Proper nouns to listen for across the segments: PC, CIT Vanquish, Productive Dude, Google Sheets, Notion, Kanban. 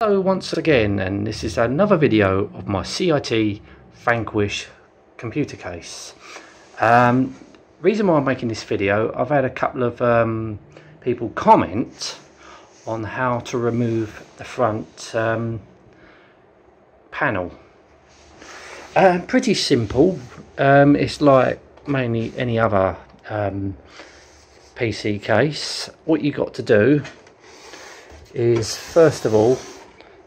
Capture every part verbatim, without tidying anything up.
Hello once again, and this is another video of my C I T Vanquish computer case. Um, reason why I'm making this video, I've had a couple of um, people comment on how to remove the front um, panel. Um, pretty simple, um, it's like mainly any other um, P C case. What you got to do is, first of all,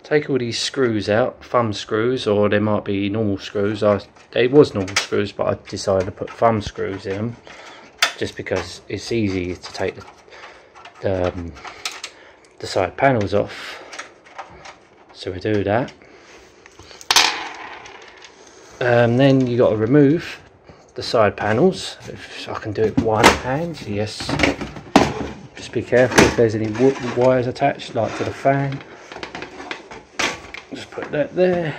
take all these screws out, thumb screws, or there might be normal screws. I, there was normal screws, but I decided to put thumb screws in them just because it's easy to take the, the, um, the side panels off. So we do that. Um, then you got to remove the side panels. If I can do it with one hand, yes. Just be careful if there's any wires attached, like to the fan. Just put that there,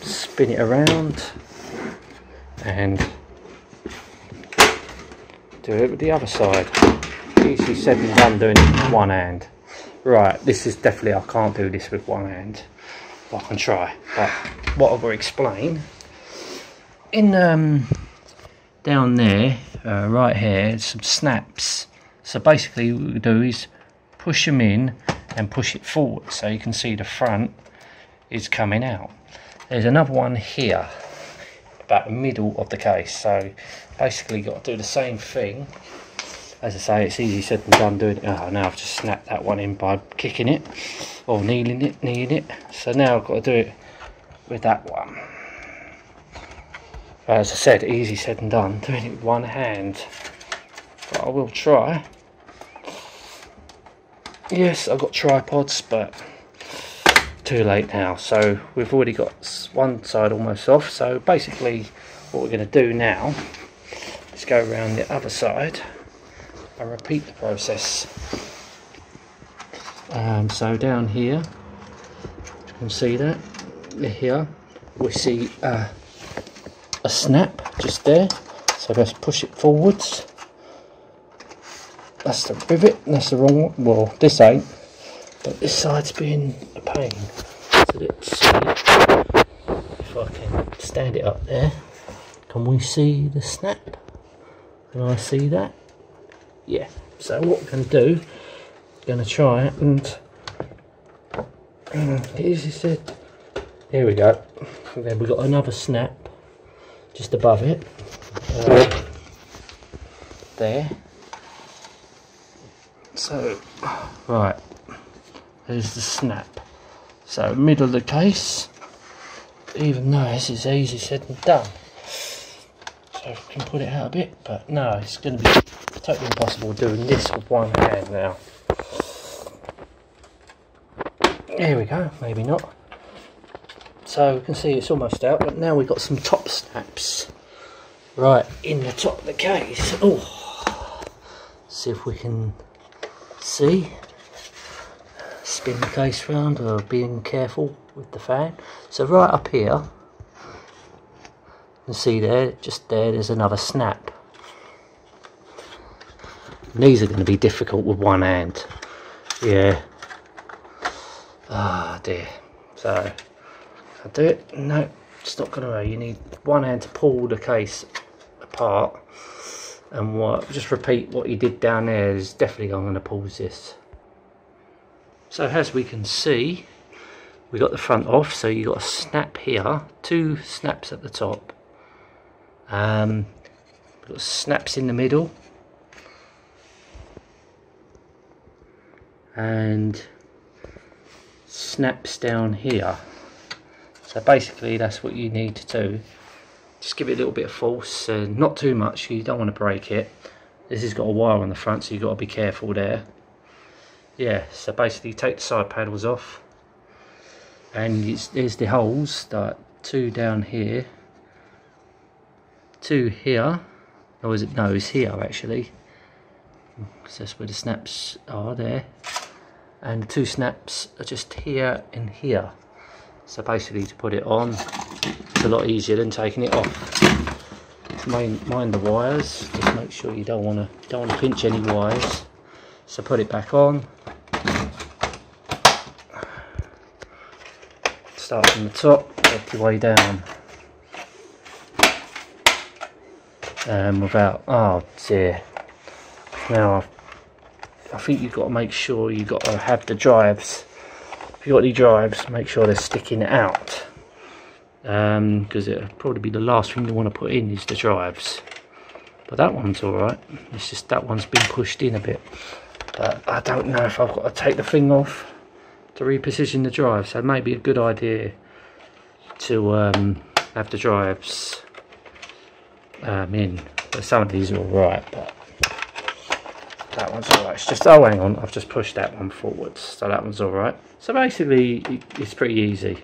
spin it around, and do it with the other side. Easily said and done doing it with one hand. Right, this is definitely, I can't do this with one hand, but I can try. But what I will explain, in um, down there, uh, right here, some snaps. So basically what we do is push them in and push it forward, so you can see the front is coming out. There's another one here about the middle of the case, so basically you've got to do the same thing. As I say, it's easy said and done doing it. Oh, now I've just snapped that one in by kicking it or kneeling it, kneeling it. So now I've got to do it with that one. But as I said, easy said and done doing it with one hand. But I will try. Yes, I've got tripods, but too late now. So we've already got one side almost off. So basically what we're going to do now is go around the other side and repeat the process. Um, so down here, you can see that. Here we see uh, a snap just there. So let's push it forwards. That's the rivet, and that's the wrong one. Well, this ain't, but this side's been a pain. So let's see if I can stand it up there. Can we see the snap? Can I see that? Yeah. So what we're going to do, we're going to try and, and easy said. Here we go. And then we've got another snap just above it. Uh, there. So, right, there's the snap. So, middle of the case, even though this is easy said and done. So, we can put it out a bit, but no, it's going to be totally impossible doing this with one hand now. There we go, maybe not. So, you can see it's almost out, but now we've got some top snaps right in the top of the case. Oh, see if we can. See, spin the case round, or being careful with the fan. So right up here, you can see there, just there, there's another snap. And these are going to be difficult with one hand. Yeah. Ah dear. So I do it. No, it's not going to work. You need one hand to pull the case apart. And what, just repeat what you did down there. Is definitely, I'm going to pause this. So as we can see, we got the front off, so you got a snap here, two snaps at the top, um, we've got snaps in the middle, and snaps down here. So basically that's what you need to do. Just give it a little bit of force, uh, not too much, you don't want to break it. This has got a wire on the front, so you've got to be careful there. Yeah, so basically take the side panels off. And it's, there's the holes, like two down here. Two here. Or is it, no, it's here actually. So that's where the snaps are there. And the two snaps are just here and here. So basically to put it on, it's a lot easier than taking it off. Mind, mind the wires. Just make sure you don't want to don't want to pinch any wires. So put it back on. Start from the top, work your way down. And without, oh dear. Now I've, I think you've got to make sure you've got to have the drives. If you've got any drives, make sure they're sticking out. Um, because it'll probably be the last thing you want to put in is the drives. But that one's alright. It's just that one's been pushed in a bit. But I don't know if I've got to take the thing off to reposition the drive. So it may be a good idea to um, have the drives um, in. But some of these are alright, but that one's alright. It's just, oh hang on, I've just pushed that one forwards. So that one's alright. So basically it's pretty easy.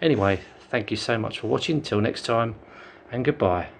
Anyway, thank you so much for watching. Till next time, and goodbye.